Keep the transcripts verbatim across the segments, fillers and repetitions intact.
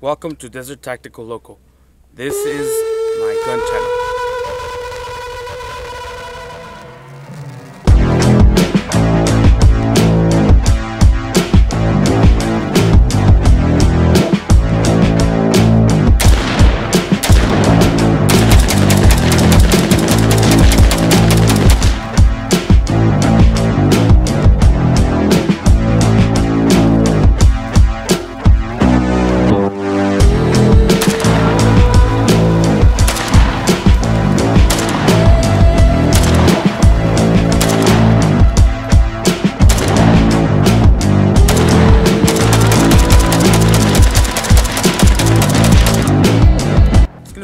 Welcome to Desert Tactical Loco. This is my gun channel.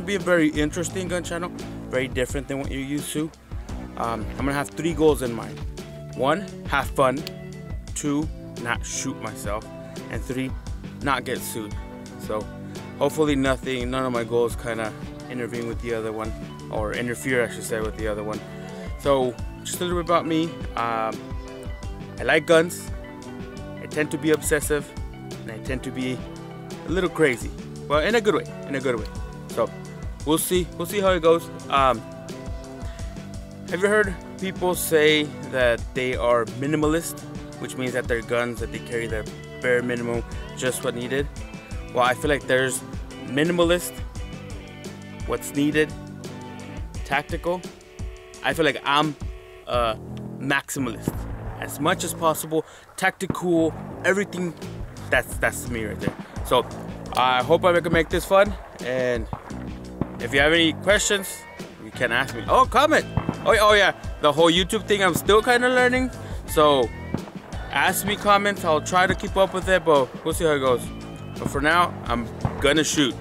Be a very interesting gun channel, very different than what you're used to. um, I'm gonna have three goals in mind. One, have fun. Two, not shoot myself. And three, not get sued. So hopefully nothing none of my goals kind of intervene with the other one, or interfere I should say with the other one. So just a little bit about me. um, I like guns, I tend to be obsessive, and I tend to be a little crazy, but in a good way, in a good way. So We'll see. We'll see how it goes. Um, have you heard people say that they are minimalist, which means that their guns, that they carry their bare minimum, just what needed? Well, I feel like there's minimalist, what's needed, tactical. I feel like I'm a maximalist. As much as possible, tactical, everything. That's, that's me right there. So I hope I can make this fun. And if you have any questions, you can ask me. Oh, comment. Oh, oh yeah, the whole YouTube thing, I'm still kind of learning. So ask me comments. I'll try to keep up with it, but we'll see how it goes. But for now, I'm gonna shoot.